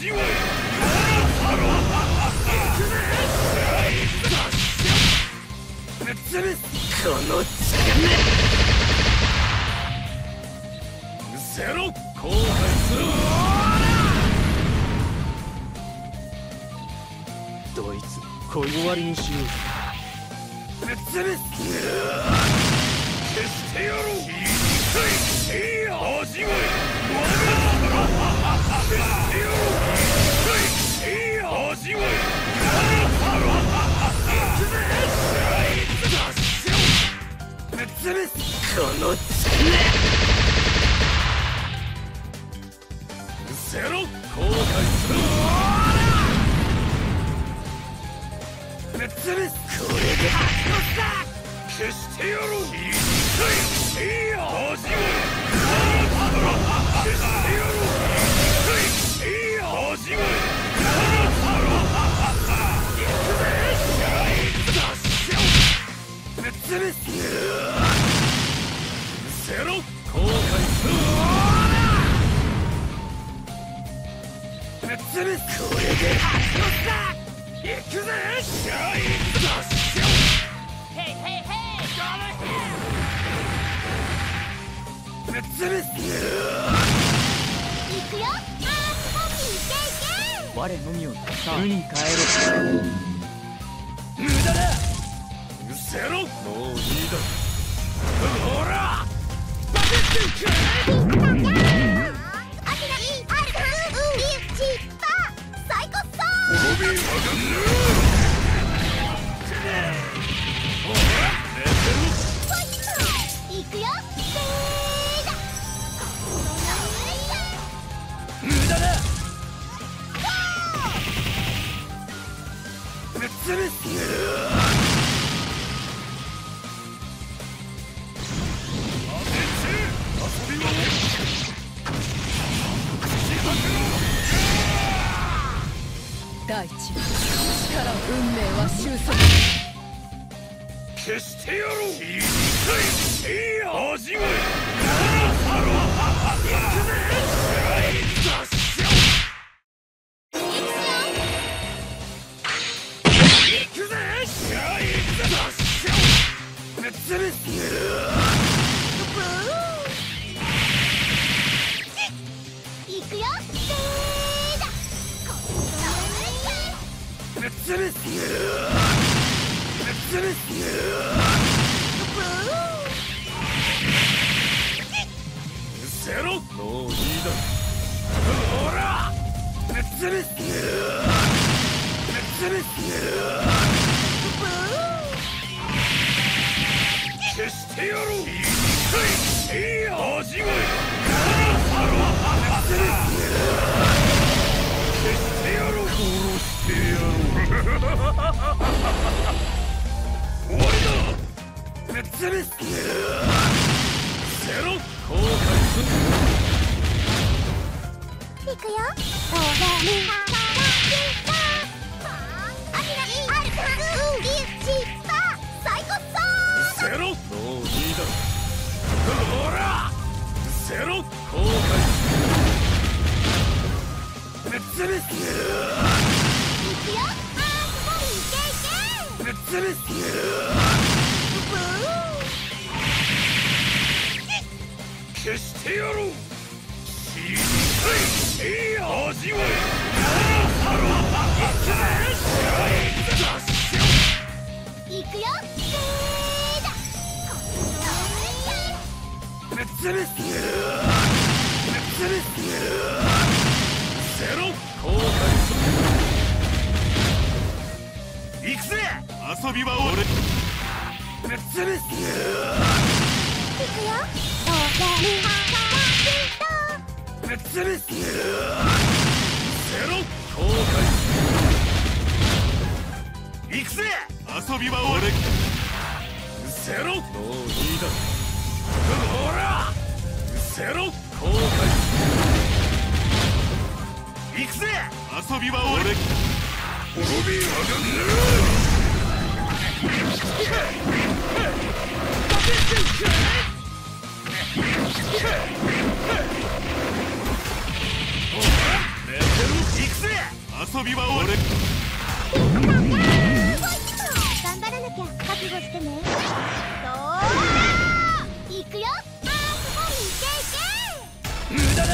味わえ。ぶっ潰すこの力。ゼロ後悔する。どいつこい終わりにしよう。ぶっ潰す。消してやろう。味わえ。Let's go. 我のみをさあ無に変えろ。無駄だ。うせろ。もういいだ。ほら。バケットくれ。いくよ。無駄だ。 Let's do it! 行くぜ。遊びは俺。ゼロ。行くぜ。遊びは俺。滅びは俺。滅びは俺。遊びは俺。頑張らなきゃ覚悟してね。どう？いくよ。あー、すごい、いけいけ。無駄だ。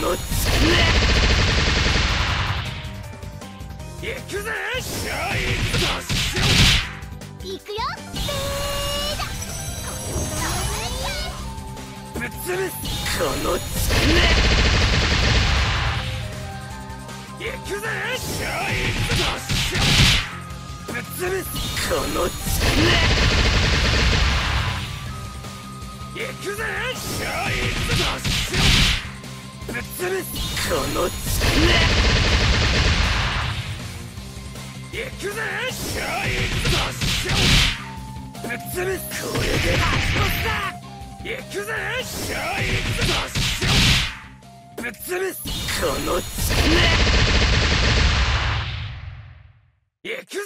の机。行くぜ。行くよ。ぶっつぶす。この机。行くぜ。ぶっつぶす。この机。行くぜ！ぶっ潰す！この机！行くぜ！ぶっ潰す！これでラスボスだ！行くぜ！ぶっ潰す！この机！行くぜ！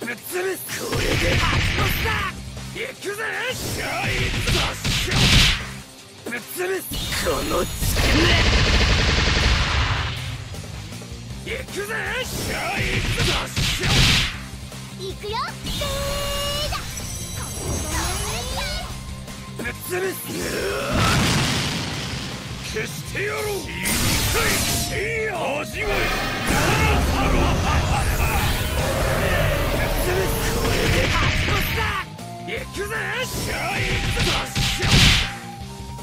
ぶっ潰す！これでラスボスだ！行くぜ！ぶっ潰す！この机！行くぜ！行くよ！ぶっ潰す！消してやろう！一回味わい！行くぜ！ぶっ潰す！この机！行くぜ！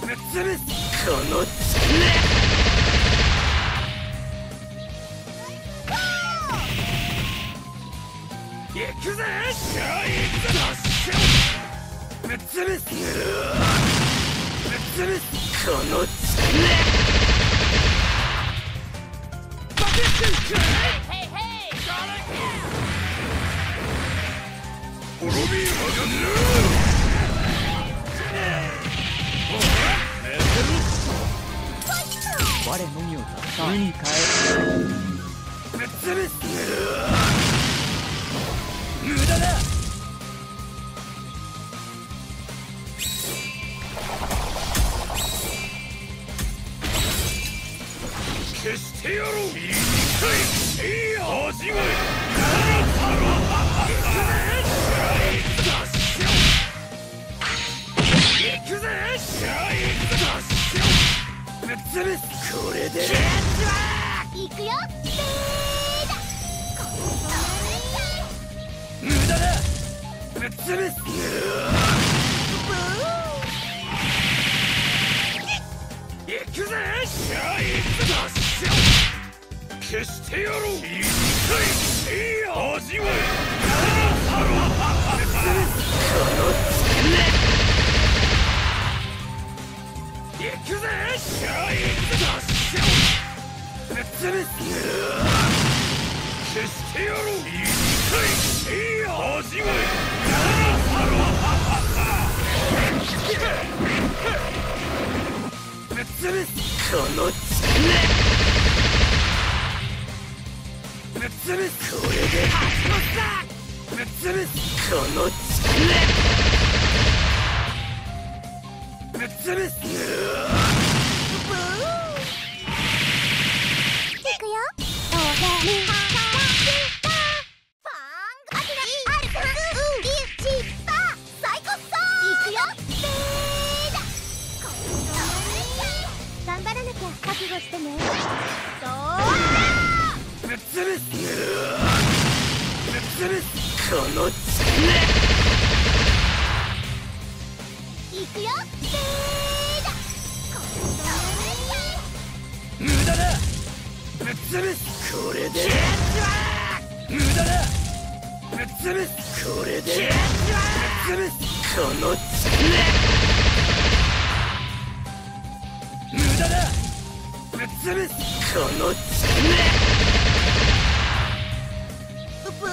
ぶっ潰す！ぶっ潰す！この机！バケッテンかい！滅びやがんな！我のみを戦いに変える。ぶっ潰す！無駄だ！消してやろう！いい味わい！行くぜ！ぶっ潰す！これで行くよ！無駄だ！ぶっ潰す！行くぜ！消してやろう！いい味わい！ぶっ潰す！行くぜ！ぶっ潰す！消してやろう！いい味わい！ぶっ潰す！この机！ぶっ潰す！これでラスボスだ！ぶっ潰す！この机！ぶっ潰す！行くよ！頑張らなきゃ覚悟してね。ぶっ潰す！ぶっ潰す！この机！行くよ！無駄だ！ぶっ潰す！これで無駄だ！ぶっ潰す！これでぶっ潰す！この机！無駄だ！ぶっ潰す！この机！ブー！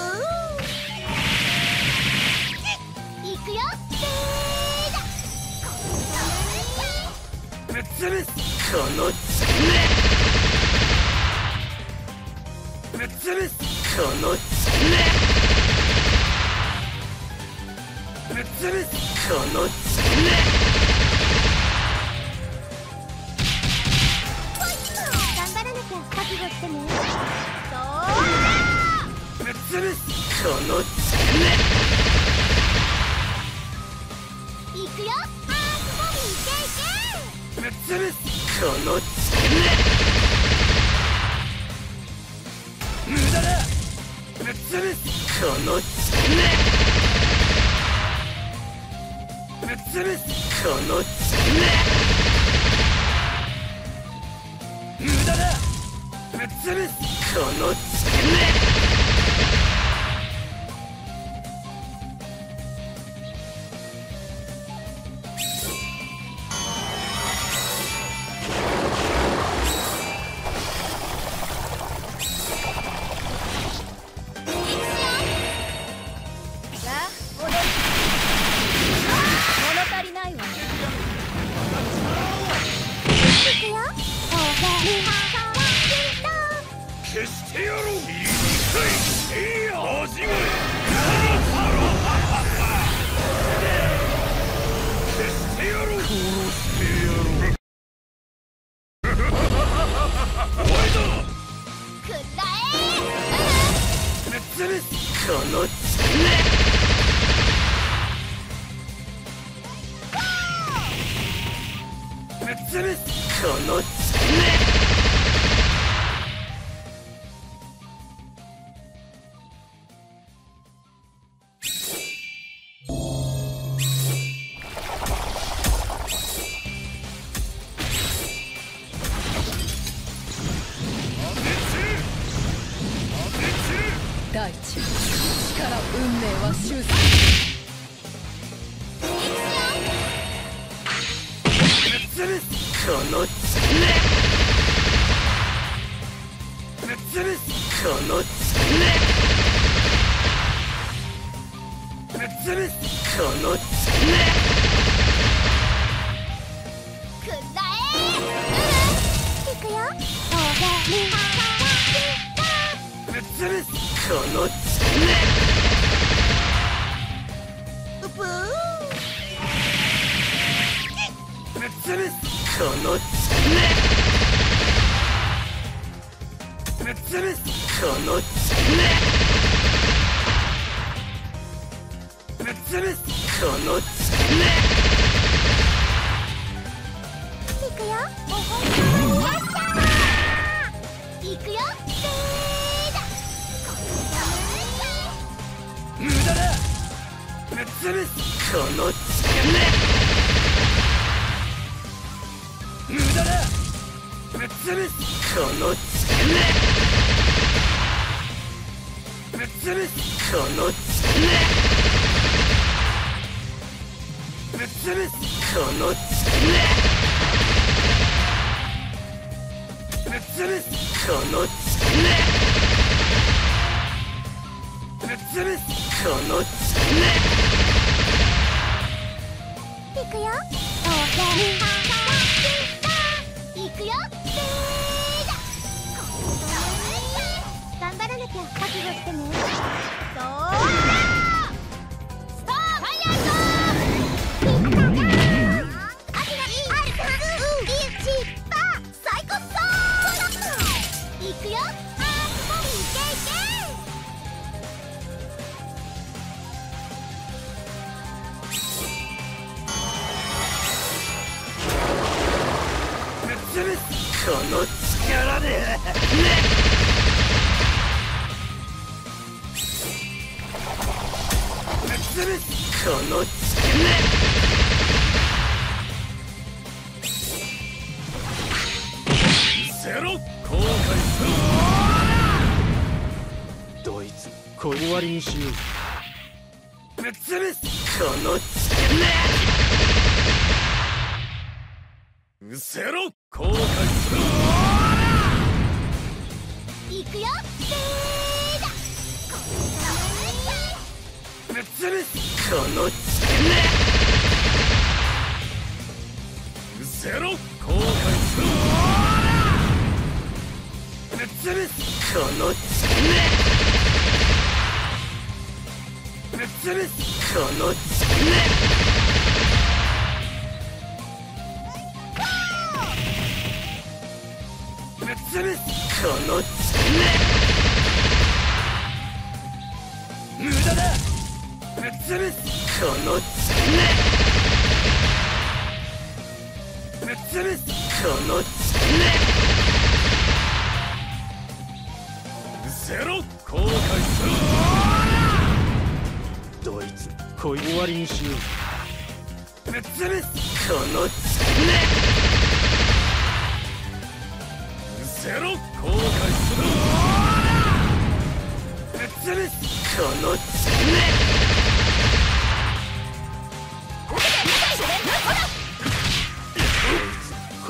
行くよ！ぶっ潰す！この机！ぶっ潰す！この机！ぶっ潰す！この机！頑張らなきゃ覚悟してね。ぶっ潰す！この机！行くよ！ぶっぶっ潰す。この力無駄だ。ぶっ潰す。この力ぶっ潰す。この力無駄だ。ぶっ潰す。この力ぶっ潰すこの地面。ゼロ後悔する。どいつこい終わりにしよう。ぶっ潰すこの地面。ゼロ後悔する。ぶっ潰すこの地面。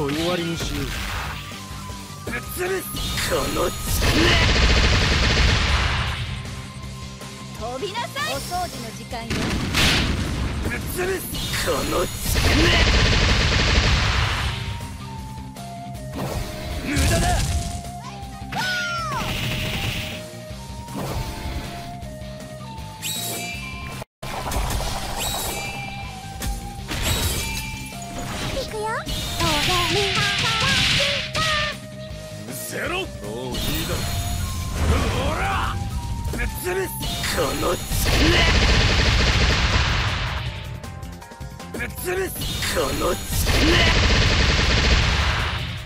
終わりにしよう。ぶっ潰すこの地面。飛びなさい。お掃除の時間よ。ぶっ潰すこの地面。無駄だ。この地面。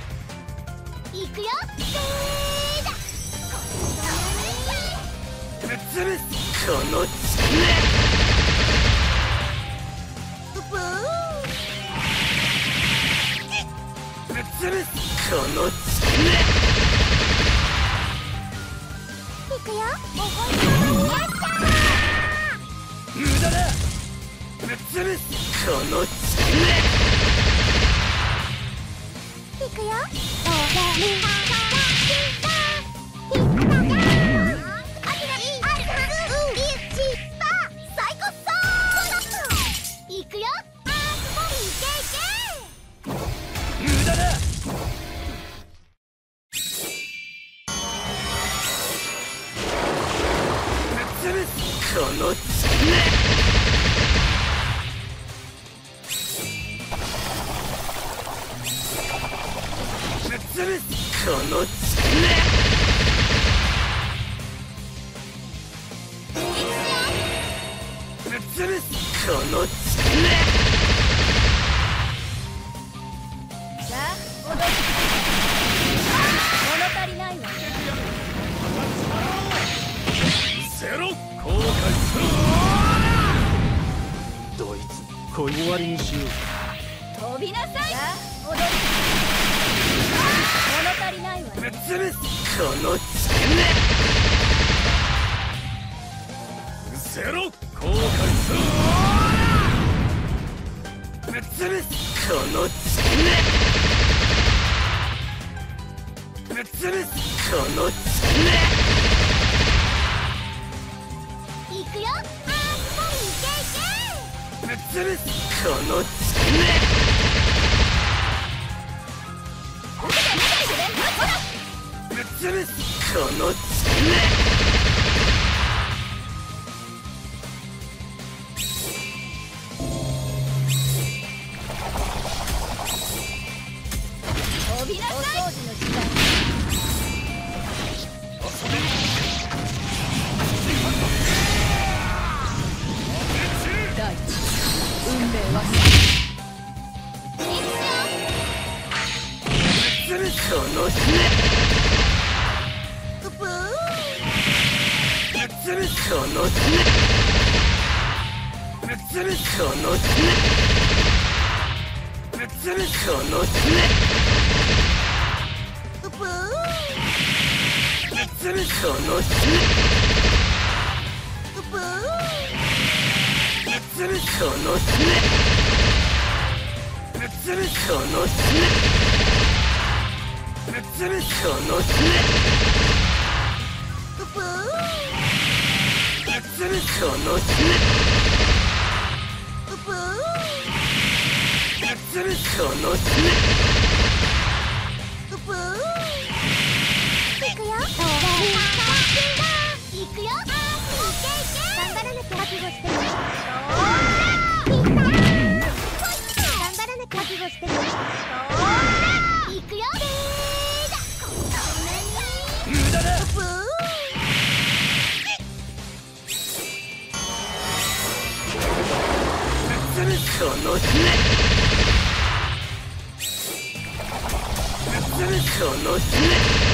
の姫